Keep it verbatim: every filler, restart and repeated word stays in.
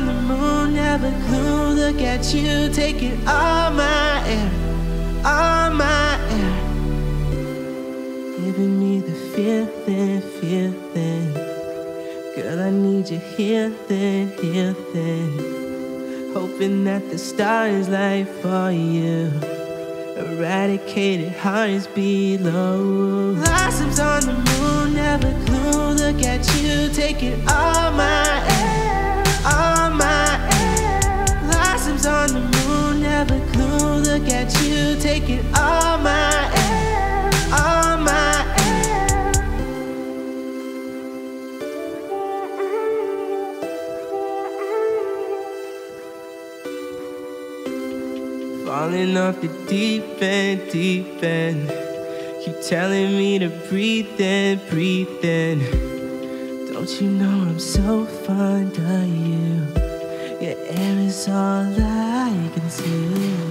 on the moon, never could look at you, taking all my air, all my air, giving me the feeling, feeling. Girl, I need you here, then, here, then. Hoping that the stars light for you. Eradicated hearts below. Blossoms on the moon, never clue. Look at you, taking all my air, all my air. Blossoms on the moon, never clue. Look at you, taking all my air, all my air. Falling off the deep end, deep end. Keep telling me to breathe in, breathe in. Don't you know I'm so fond of you? Your air is all I can see.